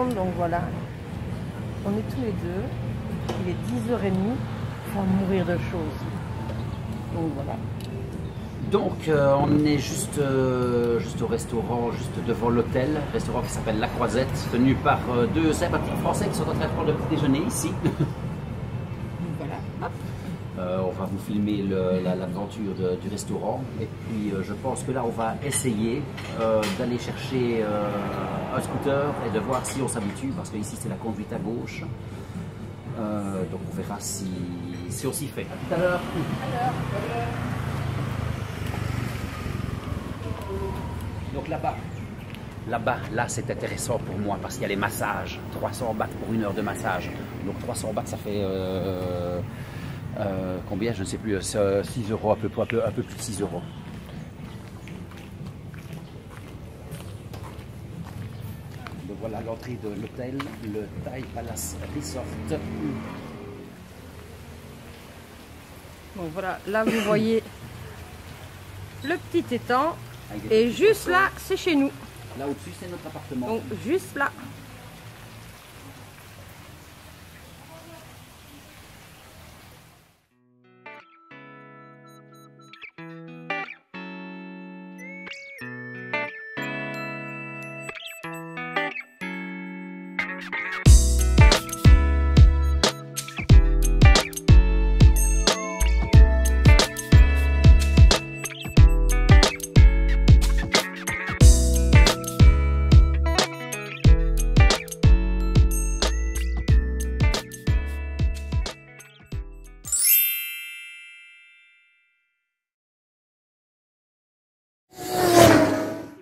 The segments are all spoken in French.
ensemble, donc voilà. On est tous les deux. Il est 10h30, il faut mourir de choses. Donc voilà. Donc on est juste au restaurant, juste devant l'hôtel, restaurant qui s'appelle La Croisette, tenu par deux sympathiques Français qui sont en train de prendre le petit déjeuner ici. Voilà. On va vous filmer l'aventure du restaurant et puis je pense que là on va essayer d'aller chercher un scooter et de voir si on s'habitue, parce que ici c'est la conduite à gauche. Donc on verra si on s'y fait. À tout à l'heure. Donc là c'est intéressant pour moi parce qu'il y a les massages, 300 bahts pour une heure de massage. Donc 300 bahts ça fait combien, je ne sais plus, 6 euros, un peu plus de 6 euros. Donc voilà l'entrée de l'hôtel, le Thai Palace Resort. Donc voilà, là vous voyez le petit étang. Et juste là, c'est chez nous. Là au-dessus, c'est notre appartement. Donc juste là.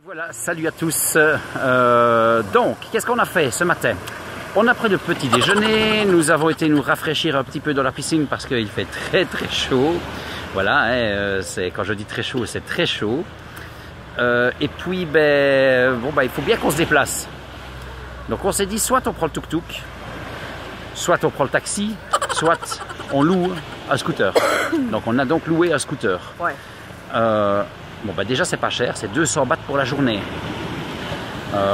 Voilà, salut à tous. Donc, qu'est-ce qu'on a fait ce matin? On a pris le petit déjeuner, nous avons été nous rafraîchir un petit peu dans la piscine parce qu'il fait très très chaud. Voilà, hein, quand je dis très chaud, c'est très chaud. Et puis, il faut bien qu'on se déplace. Donc on s'est dit, soit on prend le tuk-tuk, soit on prend le taxi, soit on loue un scooter. Donc on a donc loué un scooter. Ouais. Bon bah déjà c'est pas cher, c'est 200 bahts pour la journée.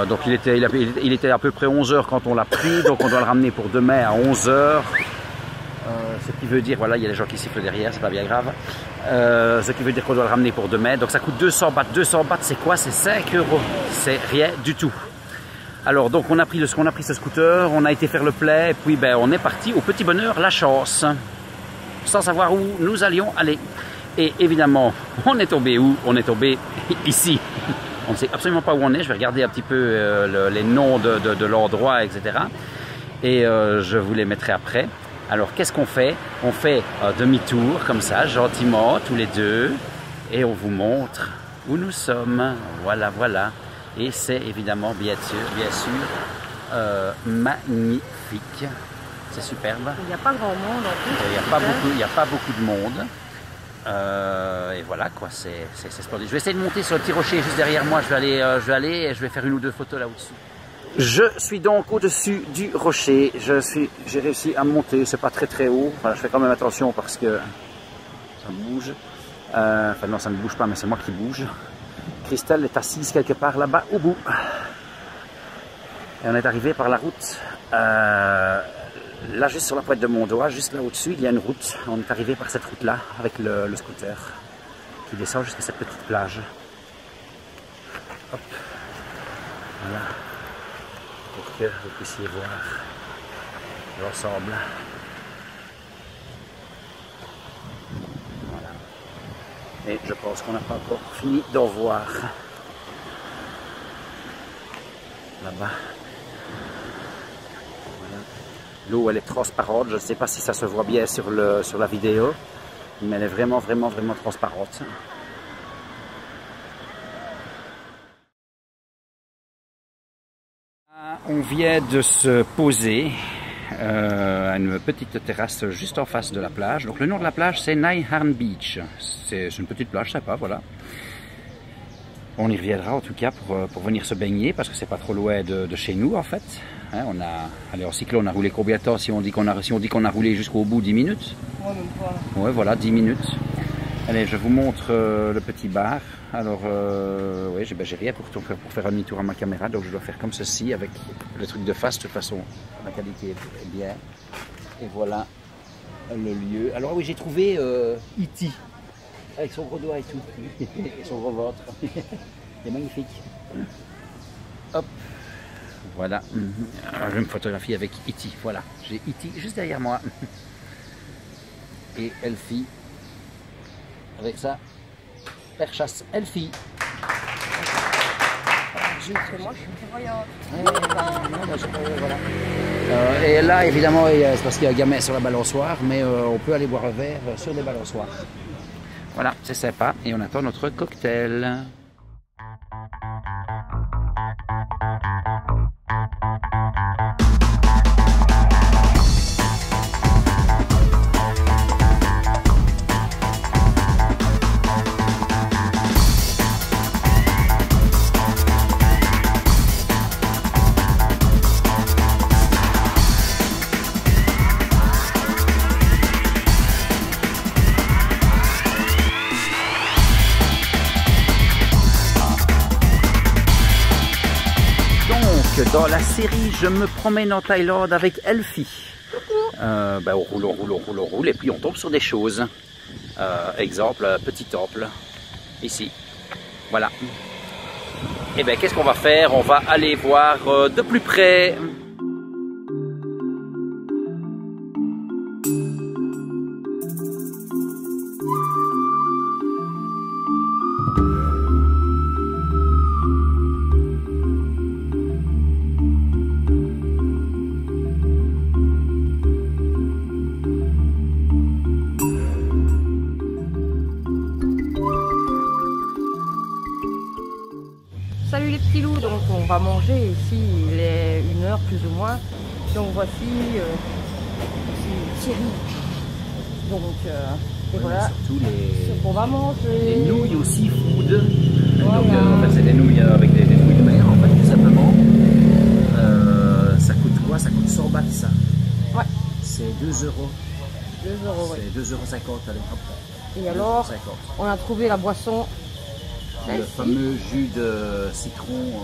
Donc il était à peu près 11h quand on l'a pris, donc on doit le ramener pour demain à 11h. Ce qui veut dire, voilà, il y a des gens qui sifflent derrière, c'est pas bien grave. Ce qui veut dire qu'on doit le ramener pour demain, donc ça coûte 200 bahts. 200 bahts c'est quoi? C'est 5 euros, c'est rien du tout. Alors donc on a pris ce scooter, on a été faire le plein, et puis ben, on est parti au petit bonheur, la chance. Sans savoir où nous allions aller. Et évidemment, on est tombé où? On est tombé ici. On ne sait absolument pas où on est. Je vais regarder un petit peu les noms de l'endroit, etc. Et je vous les mettrai après. Alors, qu'est-ce qu'on fait? On fait un demi-tour, comme ça, gentiment, tous les deux. Et on vous montre où nous sommes. Voilà, voilà. Et c'est évidemment, bien sûr, magnifique. C'est superbe. Il n'y a pas grand monde en plus. Il n'y a pas beaucoup de monde. Et voilà quoi, c'est splendide. Je vais essayer de monter sur le petit rocher juste derrière moi. Je vais aller et je vais faire une ou deux photos là au-dessus. Je suis donc au-dessus du rocher. J'ai réussi à monter. C'est pas très très haut. Enfin, je fais quand même attention parce que ça bouge. Enfin non, ça ne bouge pas, mais c'est moi qui bouge. Christelle est assise quelque part là-bas au bout. Et on est arrivé par la route. Là, juste sur la pointe de mon doigt, juste là au-dessus, il y a une route. On est arrivé par cette route-là, avec le scooter, qui descend jusqu'à cette petite plage. Hop. Voilà. Pour que vous puissiez voir l'ensemble. Voilà. Et je pense qu'on n'a pas encore fini d'en voir. Là-bas. L'eau, elle est transparente, je ne sais pas si ça se voit bien sur la vidéo, mais elle est vraiment transparente. On vient de se poser à une petite terrasse juste en face de la plage. Donc le nom de la plage, c'est Naiharn Beach. C'est une petite plage sympa, voilà. On y reviendra en tout cas pour venir se baigner parce que c'est pas trop loin de chez nous en fait. Hein, allez, en cyclo, on a roulé combien de temps si on dit qu'on a roulé jusqu'au bout? 10 minutes? Ouais, même pas. Ouais, voilà, 10 minutes. Allez, je vous montre le petit bar. Alors, oui, j'ai rien pour faire un demi-tour à ma caméra, donc je dois faire comme ceci avec le truc de face. De toute façon, la qualité est bien. Et voilà le lieu. Alors, oui, j'ai trouvé E.T. avec son gros doigt et tout, et son gros ventre. Il est magnifique. Hop, voilà. Alors, je me photographie avec E.T. Voilà, j'ai E.T. juste derrière moi. Et Elfi. Avec ça, perchasse Elfi. Moi, je suis prévoyante. Voilà. Et là, évidemment, c'est parce qu'il y a un gamin sur la balançoire, mais on peut aller boire un verre sur des balançoires. Voilà, c'est sympa. Et on attend notre cocktail. Dans la série, je me promène en Thaïlande avec Elfi. On roule, on roule, on roule, on roule, et puis on tombe sur des choses. Exemple, petit temple, ici. Voilà. Et bien, qu'est-ce qu'on va faire? On va aller voir de plus près. Salut les petits loups, donc on va manger ici, il est 1 heure plus ou moins. Donc voici Thierry. Donc et voilà ce qu'on va manger. Les nouilles au seafood. Voilà. Donc en fait c'est des nouilles avec des nouilles de mer en fait tout simplement. Ça coûte quoi? Ça coûte 100 bahts ça. Ouais. C'est 2 euros. 2 euros, ouais. C'est 2,50 €, allez hop. Et alors, on a trouvé la boisson. Le fameux jus de citron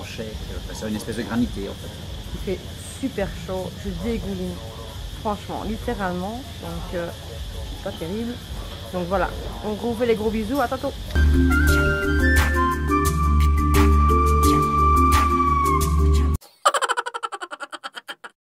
en shake, c'est une espèce de granité en fait. Il fait super chaud, je dégouline, franchement, littéralement, donc c'est pas terrible. Donc voilà, on vous fait les gros bisous, à tantôt.